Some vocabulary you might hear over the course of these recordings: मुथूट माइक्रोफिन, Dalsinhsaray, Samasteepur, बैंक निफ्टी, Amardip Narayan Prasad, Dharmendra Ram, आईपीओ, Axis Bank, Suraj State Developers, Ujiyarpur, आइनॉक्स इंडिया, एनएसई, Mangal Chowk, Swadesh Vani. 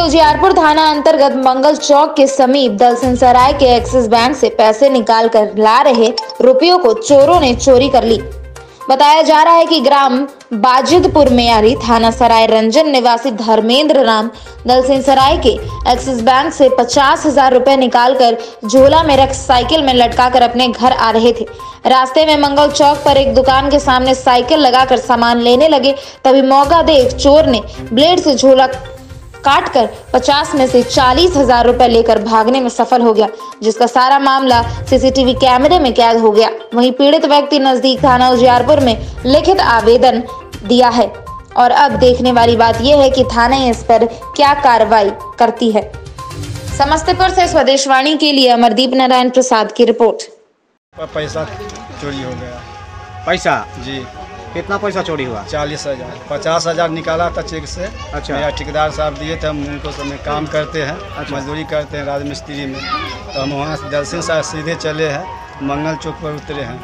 के उजियारपुर थाना अंतर्गत मंगल चौक के समीप दलसिंहसराय के एक्सिस बैंक से पैसे निकाल कर ला रहे रुपयों को चोरों ने चोरी कर ली। बताया जा रहा है कि ग्राम बाजिदपुर मेयारी थाना सराय रंजन निवासी धर्मेंद्र राम दलसिंहसराय के एक्सिस बैंक से 50,000 रुपए निकाल कर झोला में रख साइकिल में लटका कर अपने घर आ रहे थे। रास्ते में मंगल चौक पर एक दुकान के सामने साइकिल लगाकर सामान लेने लगे, तभी मौका देख चोर ने ब्लेड से झोला काट कर 50 में से 40,000 रुपए लेकर भागने में सफल हो गया, जिसका सारा मामला सीसीटीवी कैमरे में कैद हो गया। वहीं पीड़ित व्यक्ति नजदीक थाना उजियारपुर में लिखित आवेदन दिया है और अब देखने वाली बात यह है कि थाना इस पर क्या कार्रवाई करती है। समस्तीपुर से स्वदेश वाणी के लिए अमरदीप नारायण प्रसाद की रिपोर्ट। पैसा चोरी हो गया। पैसा जी कितना पैसा चोरी हुआ? 40,000। 50,000 निकाला था चेक से। अच्छा। मेरा ठेकेदार साहब दिए थे, हम उनको सब में काम करते हैं। अच्छा। मजदूरी करते हैं राजमिस्त्री में, तो हम वहाँ से दलसिंहसराय सीधे चले हैं, मंगल चौक पर उतरे हैं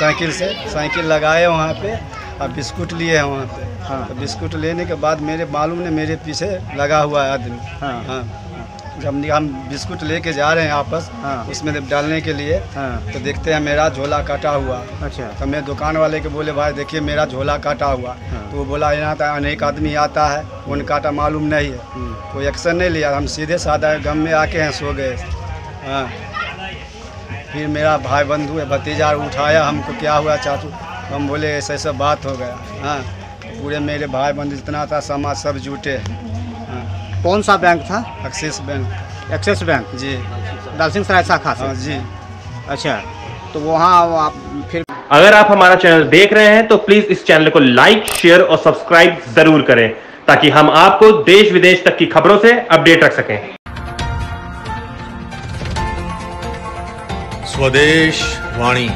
साइकिल से, साइकिल लगाए वहाँ पे और बिस्कुट लिए हैं वहाँ पे। हाँ। तो बिस्कुट लेने के बाद मेरे मालूम ने मेरे पीछे लगा हुआ है आदमी। हाँ हाँ। जब हम बिस्कुट लेके जा रहे हैं आपस। हाँ। उसमें डालने के लिए। हाँ। तो देखते हैं मेरा झोला काटा हुआ। अच्छा। तो मैं दुकान वाले के बोले भाई देखिए मेरा झोला काटा हुआ। हाँ। तो वो बोला यहाँ था अनेक आदमी आता है, उनका काटा मालूम नहीं है, कोई एक्शन नहीं लिया, हम सीधे साधा गम में आके हैं सो गए। हाँ। फिर मेरा भाई बंधु है भतीजा उठाया हमको, क्या हुआ चाचू? हम बोले ऐसे ऐसा बात हो गया। हाँ। पूरे मेरे भाई बंधु जितना था समाज सब जुटे। कौन सा बैंक था? Axis bank. एक्सिस बैंक जी, दलसिंहसराय शाखा से। जी अच्छा। तो वहाँ आप फिर अगर आप हमारा चैनल देख रहे हैं तो प्लीज इस चैनल को लाइक, शेयर और सब्सक्राइब जरूर करें ताकि हम आपको देश विदेश तक की खबरों से अपडेट रख सकें। स्वदेश वाणी।